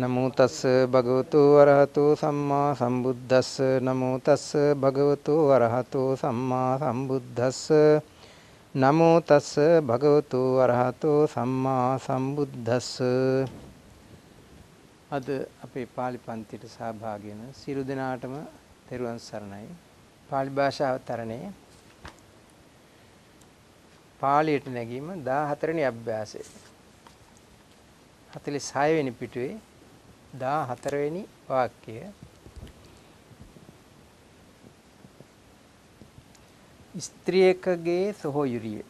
नमो तस् भगवतो अरहतो सम्मा संबुद्धस्स नमो तस् भगवतो अरहतो सम्मा संबुद्धस्स नमो तस् भगवतो अरहतो सम्मा संबुद्धस्स अद अपे पालि पंक्तिයට සහභාගී වන සියලු දෙනාටම තෙරුවන් සරණයි පාලි භාෂාව තරණය පාලියට නැගීම 14 වෙනි අභ්‍යාසය 46 වෙනි පිටුවේ 14 වෙනි වාක්‍යය ස්ත්‍රියකගේ සොහොයුරිය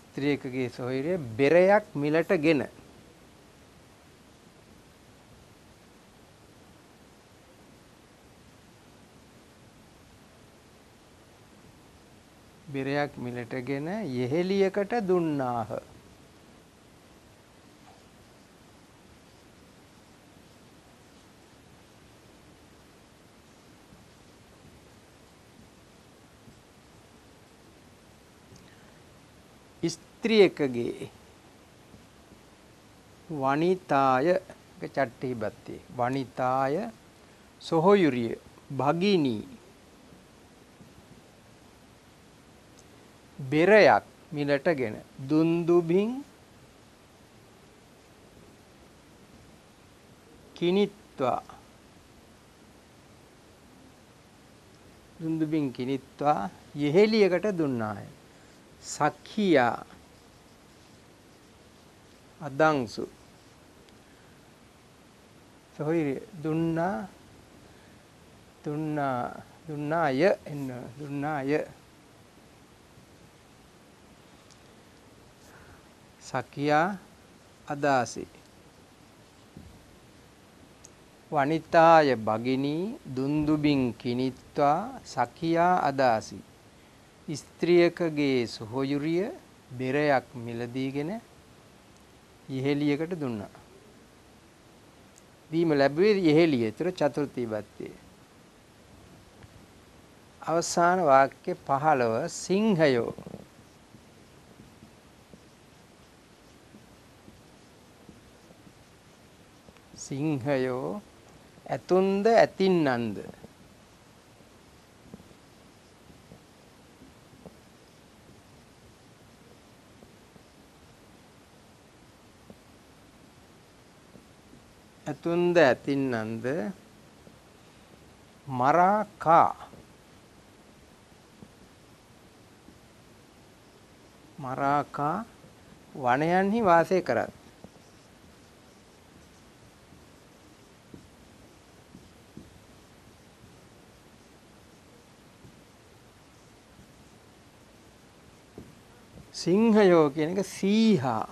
ස්ත්‍රියකගේ සොහොයුරිය බෙරයක් මිලටගෙන බෙරයක් මිලටගෙන යෙහෙලියකට දුන්නාහ. ස්ත්‍රියකගේ වණිතාය චට්ටි බත්තේ වණිතාය සොහොයුරිය භගිනී බෙරයක් මිලටගෙන දුන්දුබින් කිනිත්වා දුන්දුබින් කිනිත්වා යෙහෙලියකට දුන්නාය සක්ඛියා අදංසු සොහොයුරිය දුන්නාය එන්න දුන්නාය සකියා අදාසි වණිතාය භගිනී දුන්දුබින් කිනිත්වා සකියා අදාසි ස්ත්‍රියකගේ සොහොයුරිය බෙරයක් මිලදීගෙන යෙහෙලියකට දුන්නා දීම ලැබුවේ යෙහෙලිය ඒතර චතුර්ථී බත්තේ අවසාන වාක්‍ය 15 සිංහයෝ සිංහයෝ ඇතුන්ද ඇතින්නන්ද ඇතුන්ද ඇතින්නන්ද මරා කා මරා කා වනයන්හි වාසය කරත් සිංහයෝ කියන එක සීහා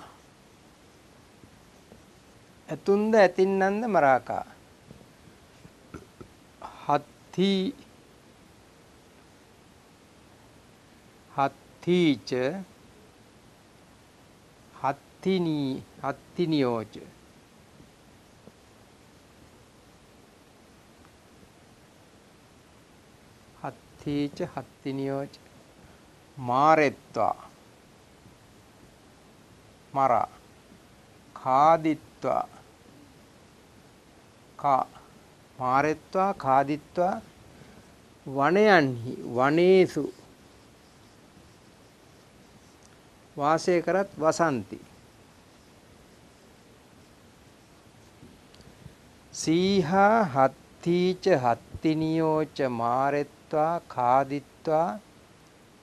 ඇතුන්ද ඇතින්නන්ද මරාකා හත්ථීච හත්ථිනියෝච හත්ථීච හත්ථිනියෝච මාරෙත්වා මරා කාදිත්වා කා මාරෙත්වා කාදිත්වා වනයන්හි වනේසු වාසය කරත් වසන්ති සීහා හත්ථීච හත්ථිනියෝච මාරෙත්වා කාදිත්වා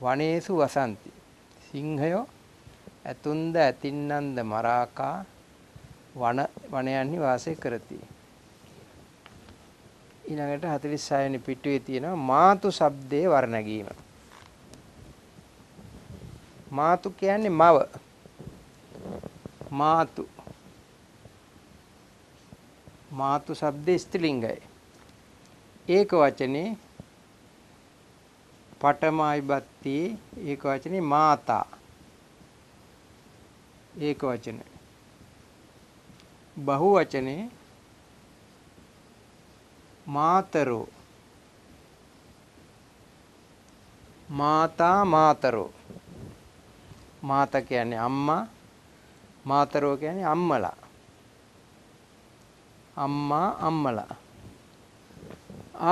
වනේසු වසන්ති සිංහයෝ ඇතුන්ද ඇතින්නන්ද මරාකා වනයන්හි වාසය කරති. ඊළඟට 46 වෙනි පිටුවේ තියෙනවා මාතු શબ્දයේ වර්ණගීම. මාතු කියන්නේ මව. මාතු. මාතු શબ્දයේ ස්ත්‍රීලිංගයයි. ඒක වචනේ පඨමයි බත්ති ඒක වචනේ මාතා एक वचने बहुवचने मातरो, माता मातरो, माता के यानी अम्मा, मातरो के यानी अम्मला, अम्मा अम्मला.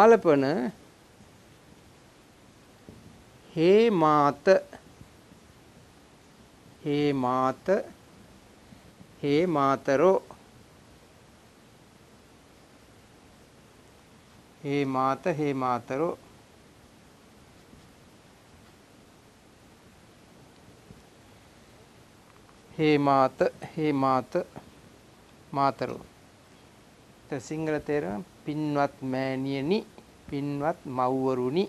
आलपन हे मात हे मातरो हे मातरो. हे मात मातरो. तो सिंगल तेरा पिन्वत मैनियनी पिन्वत माउवरुनी.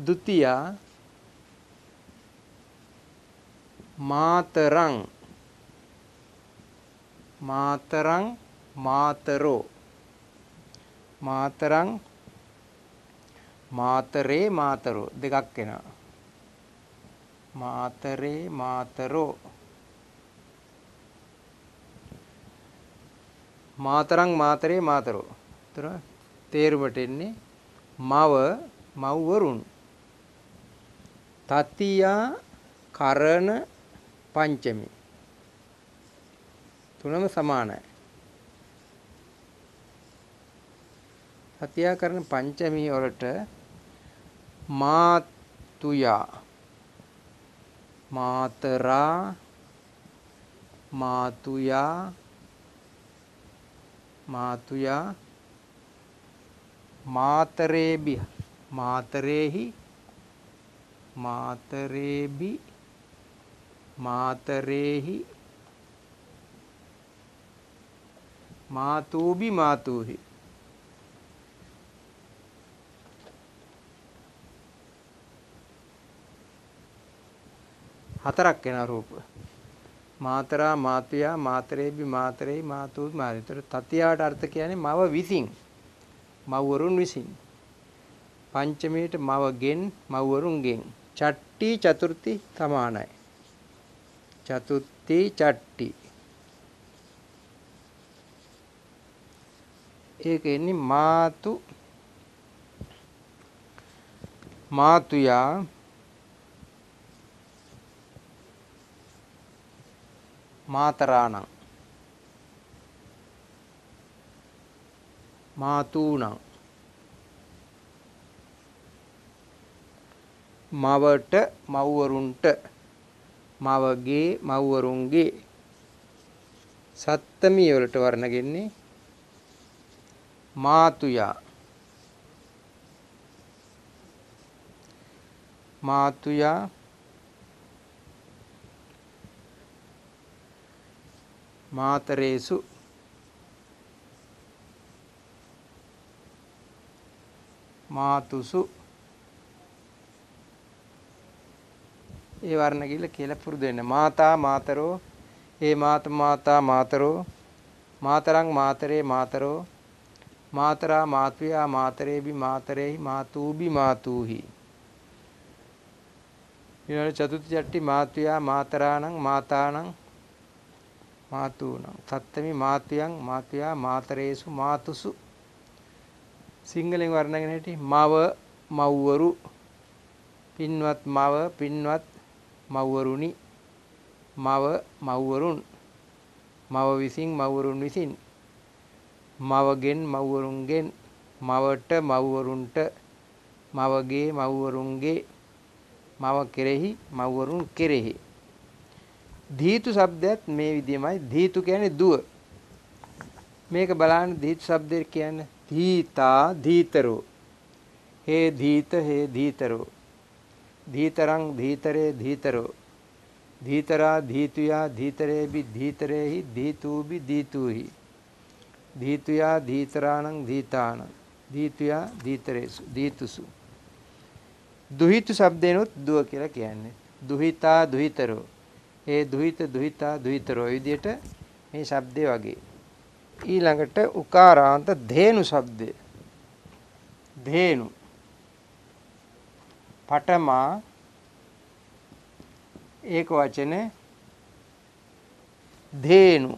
द्वितीया मातरं मातरं मातरो मातरं मातरे मातरो. दिगाक्केना मातरे मातरो. मातरं मातरे मातरो. तर तेरवटेन्ने माव माववरुण. ततिया करण पंचमी तुनम समान है. ततिया करण पंचमी और मातुया मातरा मातुया मातुया मातरेभि मातरेहि मातरेभि मातरेहि मातुभि मातुहि. हतरक के ना रूप मातरा मातुया मातरेभि मातरेहि मातुभि मातुहि. ततियाट अर्थ क्या है माव विसिंग मवरुण विसिंग. पंचमीट मव गेन मवरुण गेन. चट्टी चतुर्थी समान है. चतुर्थी चट्टी एक यानी मातु मातुया मातराणां मातूनां मवट मवरुंट मवगे मवरुंगे. सप्तमी वरट वर्णगेन्नी मातुया मातुया मातरेसु मातुसु. ये वारण गील केलपुरदेन माता मातरो हे मात माता मातरो मातरंग मातरे मातरो मातरा मातुया मातरे भी मातरे ही मातु भी मातु ही. चतुर्थी चट्टी मातुया मातराणं माताणं मातूनां. सप्तमी मातुयं मातुया मातरेसु मातुसु. सिंगल वर्णगेटी मव मवरु पिन्वत मवरुणी मव मवरुण मव विसिंग मवरुण विसिन मवगेन मवरुंगेन मवट मवरुंट मवगे मवरुंगे मव केरेहि मवरुण केरेहि. धीतु शब्दात मे विद्यमय धीतु क्या दुव मेक बलान धीतु शब्द क्या धीता धीतरो हे धीतरो धीतरंग धीतरे धीतरो धीतरा धीतुया धीतरे भी धीतरे ही धीतु भी धीतु ही धीतुया धीतराणंग धीताणंग धीतुया धीतरेसु धीतुसु. दुहितु शब्देनो दुव केला කියන්නේ दुहिता दुहितरो हे दुहित दुहिता दुहितरो විදියට මේ શબ્දේ වගේ. ඊළඟට උකාරාන්ත धेनु शब्दे धेनु पटमा एक वचने धेनु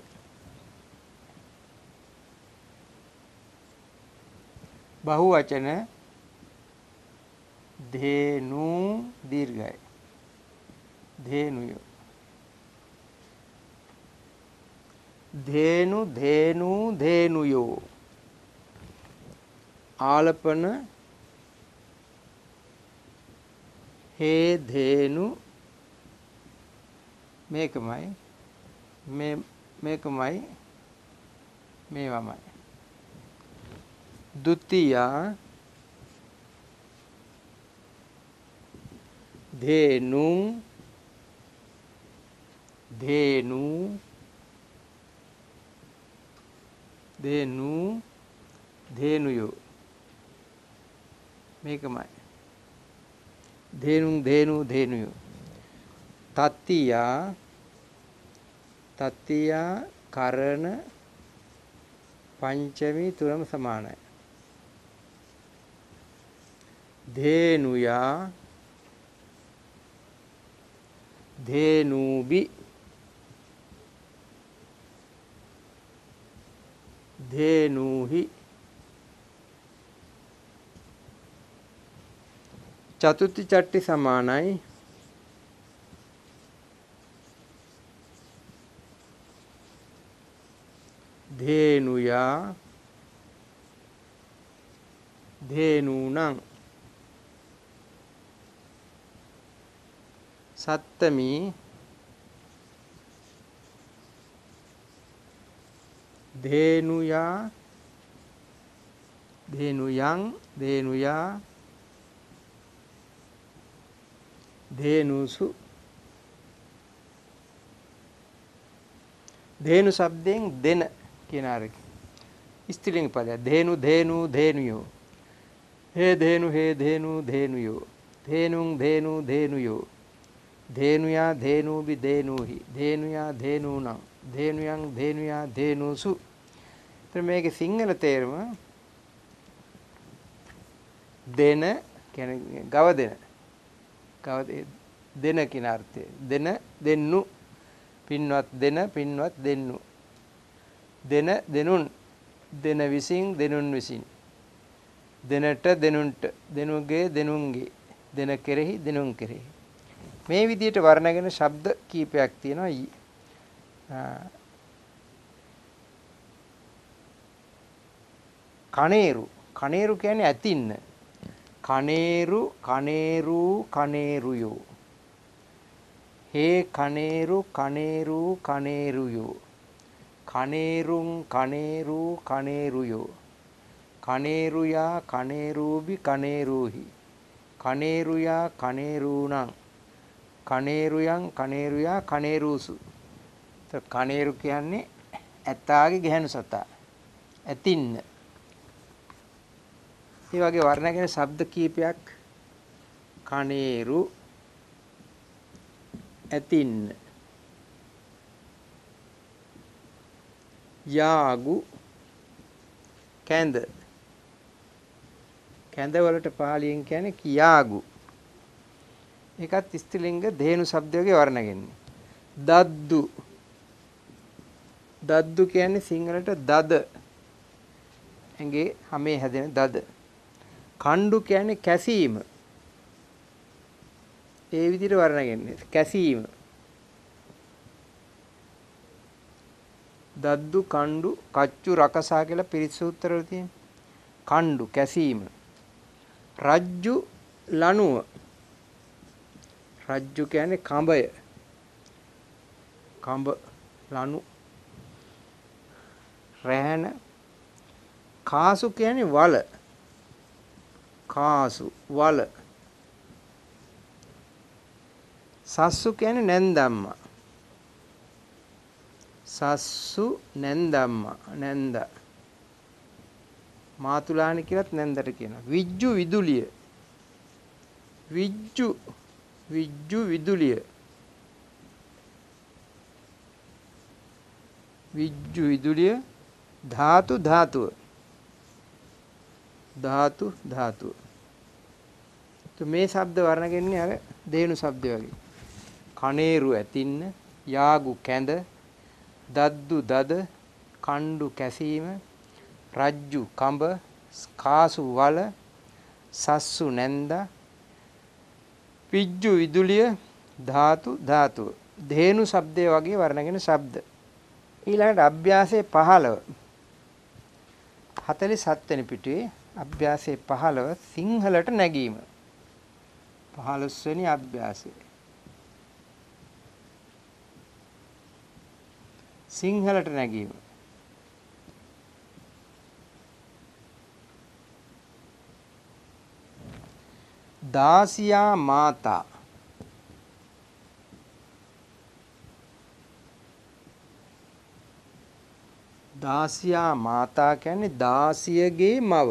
बहुवचन है धेनु दीर्घ है, धेनुयो, धेनु धेनु धेनुयो। आलपन हे धेनु मेकमाई मे मेकमाई मेवामाई। द्वितीया धेनु धेनु धेनु धेनुयो मेकमाय धेनु धेनु धेनुयो। तत्तिया तत्तिया करण पंचमी तुरम समान है। धेनुया धेनुबि धेनुहि। चतुर्थी चट्टी समानाई धेनुया धेनूनां। सप्तमी धेनुया धेनुयां धेनुया धेनुसु। धेनु शब्दें देन किनारे स्त्रीलिंग पद है। धेनु धेनु धेनुयो हे धेनु धेनुयो धेनुं धेनु धेनुयो धेनुया धेनुबि धेनुहि धेनुया धेनूनां धेनुयां धेनुया धेनुसु। तो मैं के सिंगल तेरम देन कहने गव देन देन किनारते देन देनु पिन्वत देनु देन देनुन देन विसिंग देनुन विसिन देनट देनुंट देनुगे देनुंगे देन केरेहि देनुं केरेहि। මේ විදිහට වර්ණගෙන ශබ්ද කීපයක් තියෙනවා. කණේරු කණේරු කියන්නේ ඇතින්න. කණේරු කණේරු කණේරුයෝ හේ කණේරු කණේරු කණේරුයෝ කණේරුං කණේරු කණේරුයෝ කණේරුයා කණේරුබි කණේරුහි කණේරුයා කණේරුණං කණේරුයන් කණේරුයා කණේරුසු. તો කණේරු කියන්නේ ඇතාගේ ගැහණු සතා ඇතින්න. මේ වගේ වර්ණගෙන ශබ්ද කීපයක් කණේරු ඇතින්න. යාගු කැඳ කැඳ වලට පාලියෙන් කියන්නේ කියාගු. ඒකත් ස්ත්‍රීලිංග දේනු શબ્දයේ වර්ණගෙන්නේ. දද්දු දද්දු කියන්නේ සිංහලට දද ඇඟේ හැමේ හැදෙන දද. කණ්ඩු කියන්නේ කැසීම. ඒ විදිහට වර්ණගෙන්නේ කැසීම. දද්දු කණ්ඩු කච්චු රකසා කියලා පිරිත් සූත්‍රවල තියෙන. කණ්ඩු කැසීම. රජ්ජු ලණුව. රජ්ජු කියන්නේ කඹය. කඹ ලනු රැහන. කාසු කියන්නේ වල. කාසු වල. සස්සු කියන්නේ නැන්දම්මා. සස්සු නැන්දම්මා නැන්ද. මාතුලානි කියලත් නැන්දට කියනවා. විජ්ජු විදුලිය. විජ්ජු විජ්ජු විදුලිය. විජ්ජු විදුලිය. ධාතු ධාතුව. ධාතු ධාතුව. તો මේ શબ્ද වර්ණගෙන්නේ අර දේනු શબ્ද වගේ. කණේරු ඇතින්න, යාගු කැඳ, දද්දු දද, කණ්ඩු කැසීම, රජ්ජු කඹ, කාසු වල, සස්සු නැන්දා, පිජ්ජු විදුලිය, ධාතුව, ධේනු ශබ්දය වගේ වර්ණගෙන ශබ්ද. ඊළඟට අභ්‍යාසයේ 15 47 වෙනි පිටුවේ අභ්‍යාසයේ 15 සිංහලට නැගීම. 15 වෙනි අභ්‍යාසය. සිංහලට නැගීම. දාසියා මාතා. දාසියා මාතා කියන්නේ දාසියගේ මව.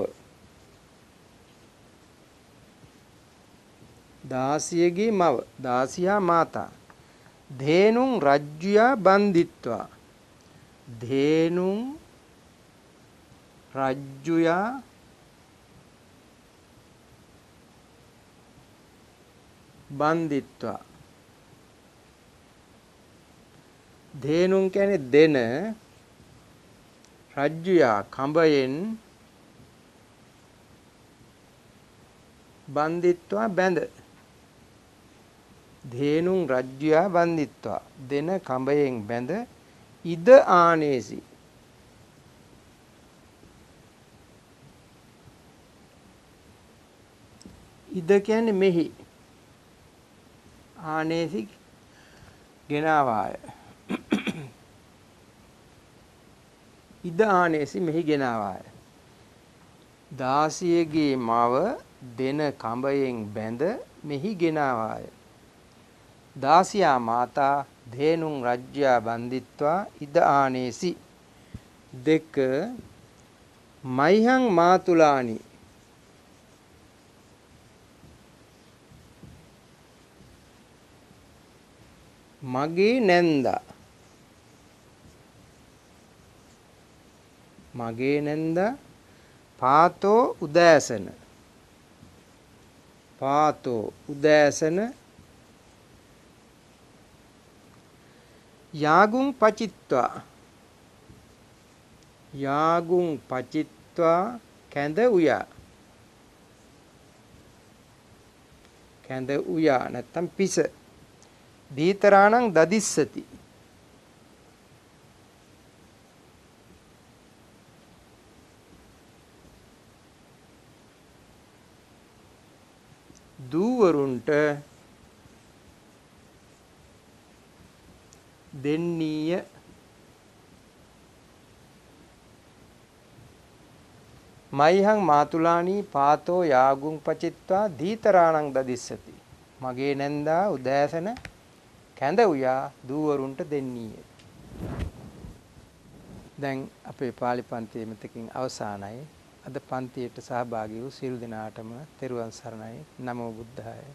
දාසියගේ මව දාසියා මාතා. ධේනුං රජ්ජුයා බන්දිත්වා. ධේනුං රජ්ජුයා බන්දිත්වා. ධේනුං කියන්නේ දෙන, රජ්ජුයා කඹයෙන්, බන්දිත්වා බැඳ. ධේනුං රජ්ජුයා බන්දිත්වා දෙන කඹයෙන් බැඳ. ඉද ආනේසි. ඉද කියන්නේ මෙහි, ආනේසි ගෙනාවාය. ඉද ආනේසි මෙහි ගෙනාවාය. දාසියගේ මව දෙන කඹයෙන් බැඳ මෙහි ගෙනාවාය. දාසියා මාතා ධේනුං රජ්‍යා බන්දිත්වා ඉද ආනේසි. 2 මයිහං මාතුලානි. මගේ නැන්දා. මගේ නැන්දා පාතෝ උදෑසන. පාතෝ උදෑසන. යාගුං පචිත්වා. යාගුං පචිත්වා කැඳ උයා. කැඳ උයා නැත්තම් පිස. දීතරාණං දදිස්සති. දූවරුන්ට දෙන්නීය. මයිහං මාතුලානී පාතෝ යාගුං පචිත්වා දීතරාණං දදිස්සති. මගේ නැන්දා උදෑසන කැඳ උයා දූවරුන්ට දෙන්නීය. දැන් අපේ පාලි පන්තිය මෙතකින් අවසానයි. අද පන්තියට සහභාගී වූ සියලු දෙනාටම තෙරුවන් සරණයි. නමෝ බුද්ධාය.